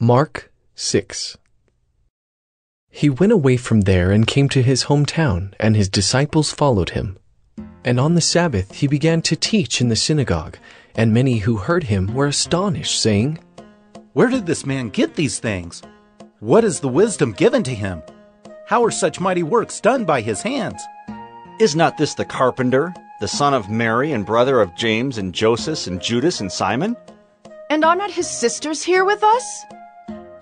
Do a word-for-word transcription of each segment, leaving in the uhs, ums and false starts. Mark six. He went away from there and came to his hometown, and his disciples followed him. And on the Sabbath he began to teach in the synagogue, and many who heard him were astonished, saying, "Where did this man get these things? What is the wisdom given to him? How are such mighty works done by his hands? Is not this the carpenter, the son of Mary, and brother of James and Joseph and Judas and Simon? And are not his sisters here with us?"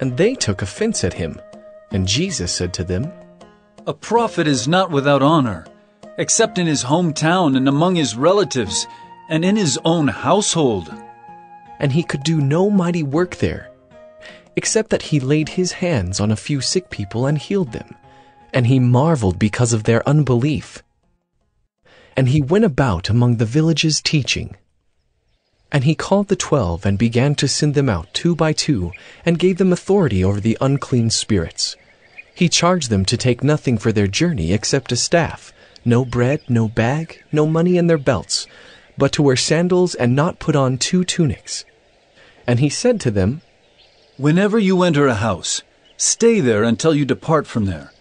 And they took offense at him. And Jesus said to them, "A prophet is not without honor, except in his hometown and among his relatives, and in his own household." And he could do no mighty work there, except that he laid his hands on a few sick people and healed them. And he marveled because of their unbelief. And he went about among the villages teaching. And he called the twelve and began to send them out two by two, and gave them authority over the unclean spirits. He charged them to take nothing for their journey except a staff, no bread, no bag, no money in their belts, but to wear sandals and not put on two tunics. And he said to them, "Whenever you enter a house, stay there until you depart from there.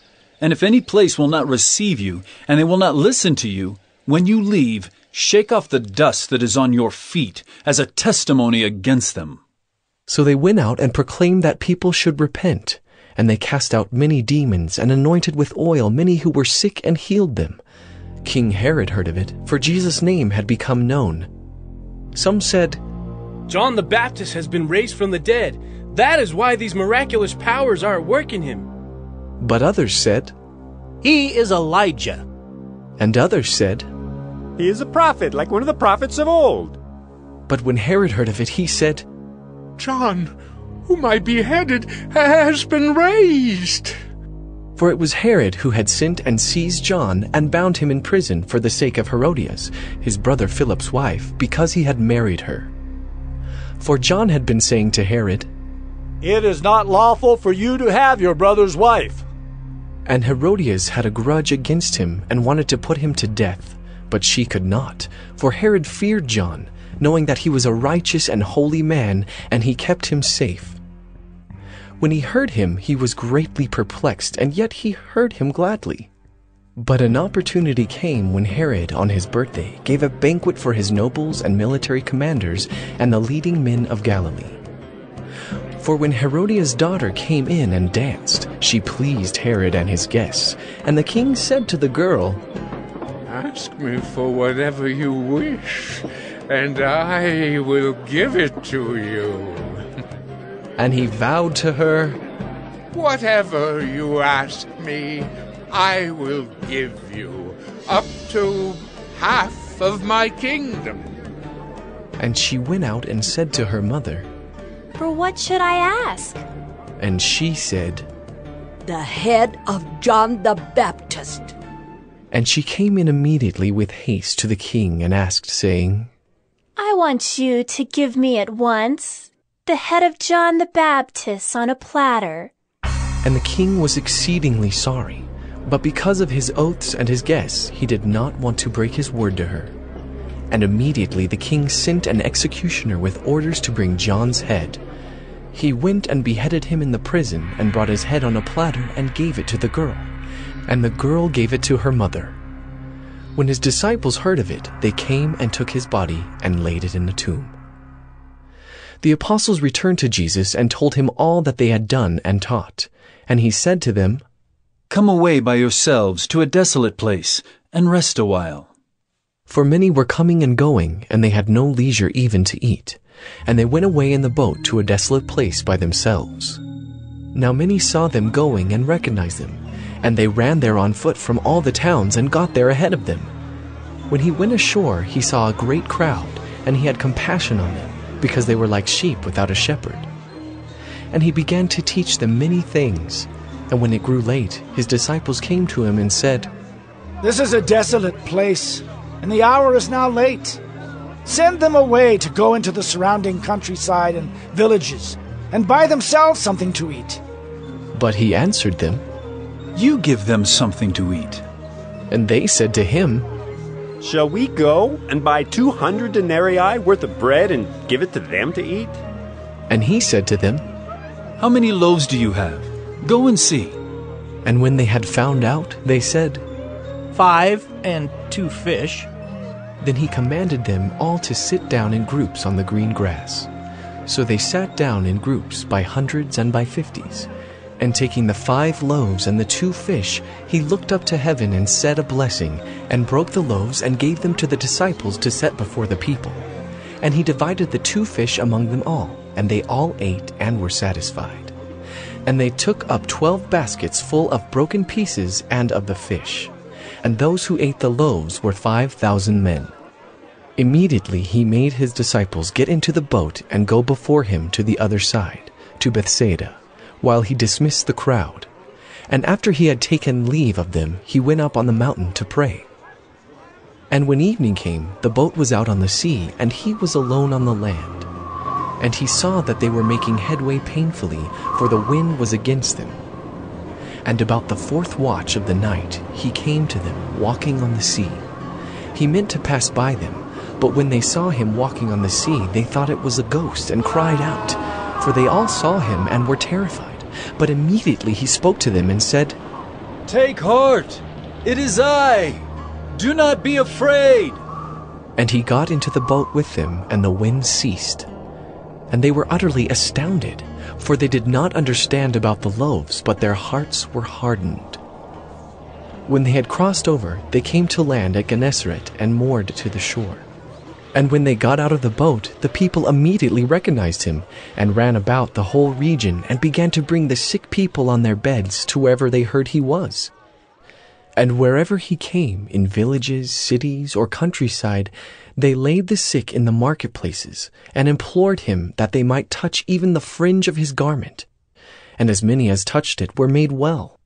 And if any place will not receive you, and they will not listen to you, when you leave, shake off the dust that is on your feet as a testimony against them." So they went out and proclaimed that people should repent. And they cast out many demons and anointed with oil many who were sick and healed them. King Herod heard of it, for Jesus' name had become known. Some said, "John the Baptist has been raised from the dead. That is why these miraculous powers are at work in him." But others said, "He is Elijah." And others said, "He is a prophet, like one of the prophets of old." But when Herod heard of it, he said, "John, whom I beheaded, has been raised." For it was Herod who had sent and seized John and bound him in prison for the sake of Herodias, his brother Philip's wife, because he had married her. For John had been saying to Herod, "It is not lawful for you to have your brother's wife." And Herodias had a grudge against him and wanted to put him to death. But she could not, for Herod feared John, knowing that he was a righteous and holy man, and he kept him safe. When he heard him, he was greatly perplexed, and yet he heard him gladly. But an opportunity came when Herod, on his birthday, gave a banquet for his nobles and military commanders and the leading men of Galilee. For when Herodias' daughter came in and danced, she pleased Herod and his guests. And the king said to the girl, "Ask me for whatever you wish, and I will give it to you." And he vowed to her, "Whatever you ask me, I will give you, up to half of my kingdom." And she went out and said to her mother, "For what should I ask?" And she said, "The head of John the Baptist." And she came in immediately with haste to the king and asked, saying, "I want you to give me at once the head of John the Baptist on a platter." And the king was exceedingly sorry, but because of his oaths and his guests, he did not want to break his word to her. And immediately the king sent an executioner with orders to bring John's head. He went and beheaded him in the prison, and brought his head on a platter and gave it to the girl. And the girl gave it to her mother. When his disciples heard of it, they came and took his body and laid it in the tomb. The apostles returned to Jesus and told him all that they had done and taught. And he said to them, "Come away by yourselves to a desolate place and rest a while." For many were coming and going, and they had no leisure even to eat. And they went away in the boat to a desolate place by themselves. Now many saw them going and recognized them, and they ran there on foot from all the towns and got there ahead of them. When he went ashore, he saw a great crowd, and he had compassion on them, because they were like sheep without a shepherd. And he began to teach them many things. And when it grew late, his disciples came to him and said, "This is a desolate place, and the hour is now late. Send them away to go into the surrounding countryside and villages, and buy themselves something to eat." But he answered them, "You give them something to eat." And they said to him, "Shall we go and buy two hundred denarii worth of bread and give it to them to eat?" And he said to them, How many loaves do you have? Go and see. And when they had found out, they said, Five and two fish. Then he commanded them all to sit down in groups on the green grass. So they sat down in groups by hundreds and by fifties. And taking the five loaves and the two fish, he looked up to heaven and said a blessing, and broke the loaves and gave them to the disciples to set before the people. And he divided the two fish among them all, and they all ate and were satisfied. And they took up twelve baskets full of broken pieces and of the fish. And those who ate the loaves were five thousand men. Immediately he made his disciples get into the boat and go before him to the other side, to Bethsaida, while he dismissed the crowd. And after he had taken leave of them, he went up on the mountain to pray. And when evening came, the boat was out on the sea, and he was alone on the land. And he saw that they were making headway painfully, for the wind was against them. And about the fourth watch of the night, he came to them, walking on the sea. He meant to pass by them, but when they saw him walking on the sea, they thought it was a ghost, and cried out, for they all saw him and were terrified. But immediately he spoke to them and said, Take heart, it is I. Do not be afraid. And he got into the boat with them, and the wind ceased. And they were utterly astounded, for they did not understand about the loaves, but their hearts were hardened. When they had crossed over, they came to land at Gennesaret and moored to the shore. And when they got out of the boat, the people immediately recognized him, and ran about the whole region, and began to bring the sick people on their beds to wherever they heard he was. And wherever he came, in villages, cities, or countryside, they laid the sick in the marketplaces, and implored him that they might touch even the fringe of his garment. And as many as touched it were made well.